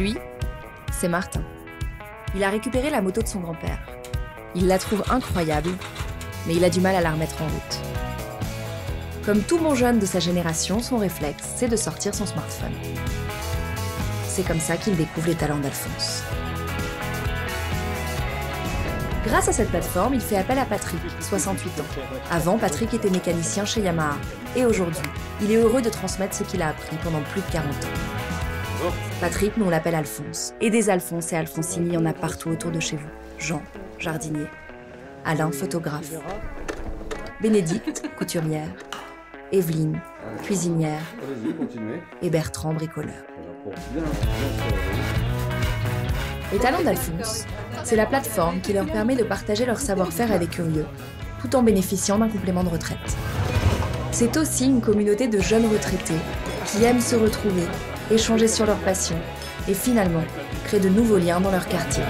Lui, c'est Martin. Il a récupéré la moto de son grand-père. Il la trouve incroyable, mais il a du mal à la remettre en route. Comme tout bon jeune de sa génération, son réflexe, c'est de sortir son smartphone. C'est comme ça qu'il découvre les talents d'Alphonse. Grâce à cette plateforme, il fait appel à Patrick, 68 ans. Avant, Patrick était mécanicien chez Yamaha. Et aujourd'hui, il est heureux de transmettre ce qu'il a appris pendant plus de 40 ans. Patrick, nous on l'appelle Alphonse. Et des Alphonse et Alphonsine, il y en a partout autour de chez vous. Jean, jardinier. Alain, photographe. Bénédicte, couturière. Evelyne, cuisinière. Et Bertrand, bricoleur. Les Talents d'Alphonse, c'est la plateforme qui leur permet de partager leur savoir-faire à des curieux, tout en bénéficiant d'un complément de retraite. C'est aussi une communauté de jeunes retraités qui aiment se retrouver, échanger sur leurs passions et finalement créer de nouveaux liens dans leur quartier.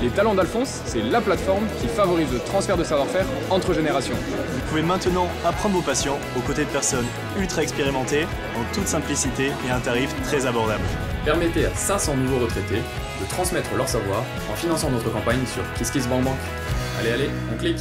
Les Talents d'Alphonse, c'est la plateforme qui favorise le transfert de savoir-faire entre générations. Vous pouvez maintenant apprendre vos passions aux côtés de personnes ultra expérimentées, en toute simplicité et à un tarif très abordable. Permettez à 500 nouveaux retraités de transmettre leur savoir en finançant notre campagne sur KissKissBankBank. Allez, on clique!